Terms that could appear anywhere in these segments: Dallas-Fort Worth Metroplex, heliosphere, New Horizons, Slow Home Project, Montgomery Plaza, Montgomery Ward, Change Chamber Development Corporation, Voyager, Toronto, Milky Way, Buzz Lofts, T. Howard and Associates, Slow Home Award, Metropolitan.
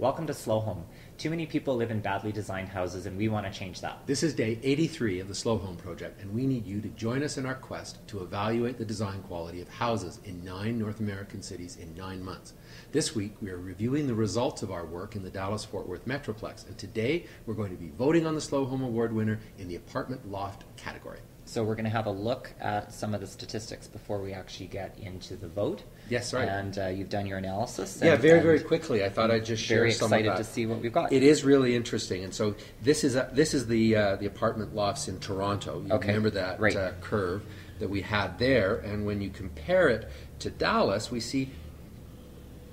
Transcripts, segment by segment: Welcome to Slow Home. Too many people live in badly designed houses, and we want to change that. This is day 83 of the Slow Home Project, and we need you to join us in our quest to evaluate the design quality of houses in 9 North American cities in 9 months. This week, we are reviewing the results of our work in the Dallas-Fort Worth Metroplex, and today we're going to be voting on the Slow Home Award winner in the apartment loft category. So we're going to have a look at some of the statistics before we actually get into the vote. Yes, right. And you've done your analysis. And, yeah, very quickly. I thought I'd just share some of that. Very excited to see what we've got. It is really interesting. And so this is the apartment lofts in Toronto. You remember that curve that we had there. And when you compare it to Dallas, we see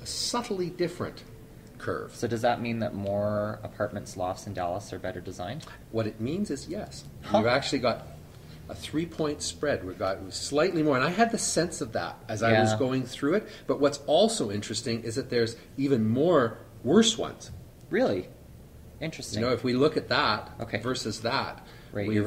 a subtly different curve. So does that mean that more apartments, lofts in Dallas are better designed? What it means is yes. Huh. You've actually got a 3-point spread. It was slightly more, and I had the sense of that as I was going through it. But what's also interesting is that there's even more worse ones. Really? Interesting. You know, if we look at that versus that, right, we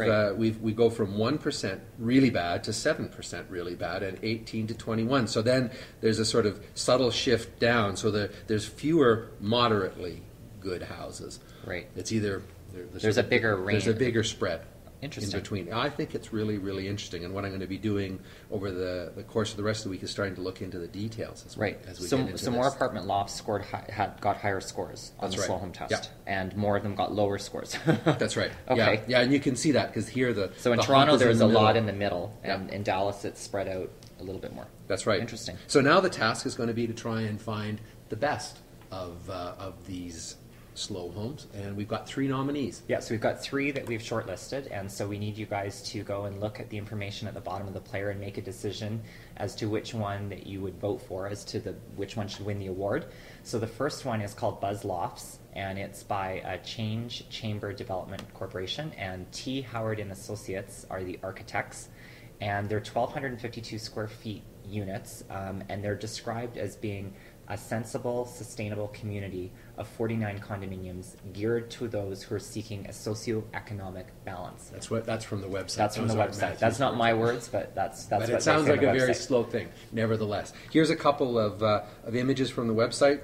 go from 1% really bad to 7% really bad, and 18 to 21. So then there's a sort of subtle shift down. So there's fewer moderately good houses. Right. It's either there's a bigger range. There's a bigger spread. Interesting. In between. I think it's really, really interesting, and what I'm going to be doing over the course of the rest of the week is starting to look into the details as we get into this. More apartment lofts got higher scores on the Slow Home test, and more of them got lower scores. That's right. Okay. Yeah, and you can see that because here in Toronto there was a lot in the middle, and in Dallas it's spread out a little bit more. That's right. Interesting. So now the task is going to be to try and find the best of these Slow Homes, and we've got 3 nominees. Yeah, so we've got 3 that we've shortlisted, and so we need you guys to go and look at the information at the bottom of the player and make a decision as to which one that you would vote for, as to which one should win the award. So the first one is called Buzz Lofts, and it's by Change Chamber Development Corporation, and T. Howard and Associates are the architects, and they're 1,252 square feet units, and they're described as being a sensible, sustainable community of 49 condominiums geared to those who are seeking a socioeconomic balance. That's from the website. That's from the website. That's not my words, but that's. But it sounds like a very slow thing. Nevertheless, here's a couple of images from the website.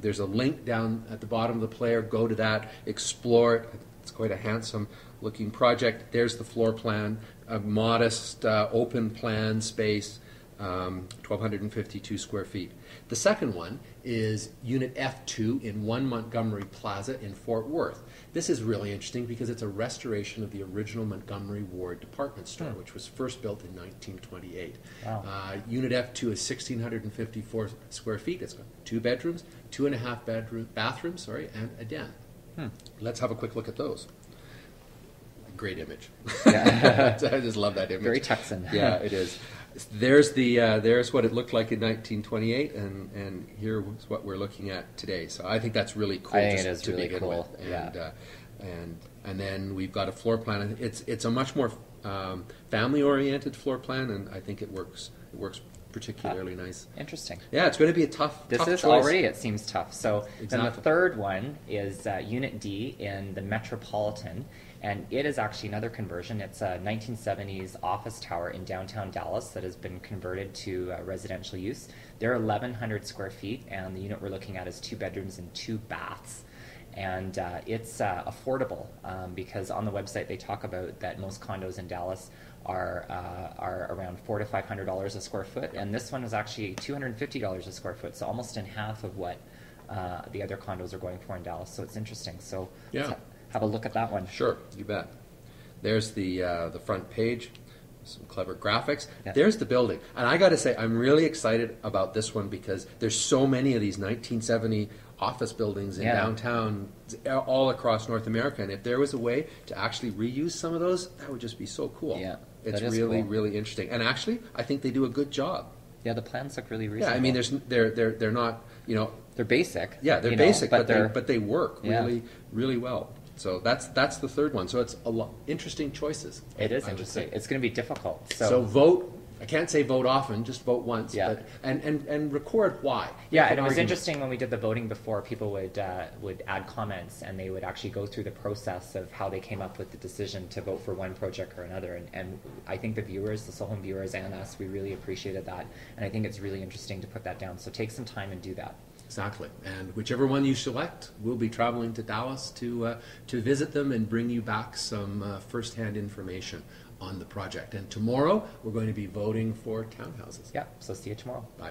There's a link down at the bottom of the player. Go to that. Explore it. It's quite a handsome looking project. There's the floor plan. A modest open plan space. 1,252 square feet. The second one is Unit F2 in 1 Montgomery Plaza in Fort Worth. This is really interesting because it's a restoration of the original Montgomery Ward department store, which was first built in 1928. Wow. Unit F2 is 1,654 square feet. It's got 2 bedrooms, 2.5 bathrooms, and a den. Hmm. Let's have a quick look at those. Great image. Yeah. I just love that image. Very Texan. Yeah, it is. There's what it looked like in 1928, and here's what we're looking at today. So I think that's really cool. I think it is really cool. And then we've got a floor plan. It's a much more family-oriented floor plan, and I think it works particularly nice. Interesting. Yeah, it's going to be a tough. This is already, it seems tough. So then the third one is Unit D in the Metropolitan. And it is actually another conversion. It's a 1970s office tower in downtown Dallas that has been converted to residential use. They're 1,100 square feet, and the unit we're looking at is 2 bedrooms and 2 baths. And it's affordable because on the website they talk about that most condos in Dallas are around $400 to $500 a square fofoot, and this one was actually $250 a square foot, so almost in half of what the other condos are going for in Dallas. So it's interesting. So yeah. Have a look at that one. Sure, you bet. There's the front page, some clever graphics. Yes. There's the building, and I got to say I'm really excited about this one because there's so many of these 1970 office buildings in downtown all across North America, and if there was a way to actually reuse some of those, that would just be so cool. Yeah, it's really cool. Really interesting, and actually I think they do a good job. Yeah, the plans look really reasonable. Yeah, I mean, they're not, you know, they're basic. Yeah, they're basic, know, but they work really really well. So that's the third one. So it's a lot interesting choices. It is interesting. It's going to be difficult. So vote. I can't say vote often. Just vote once. Yeah. But, and record why. Yeah. And it was interesting when we did the voting before. People would add comments, and they would actually go through the process of how they came up with the decision to vote for one project or another. And I think the viewers, the Slow Home viewers, and us, we really appreciated that. And I think it's really interesting to put that down. So take some time and do that. Exactly. And whichever one you select, we'll be traveling to Dallas to visit them and bring you back some firsthand information on the project. And tomorrow, we're going to be voting for townhouses. Yeah, so see you tomorrow. Bye.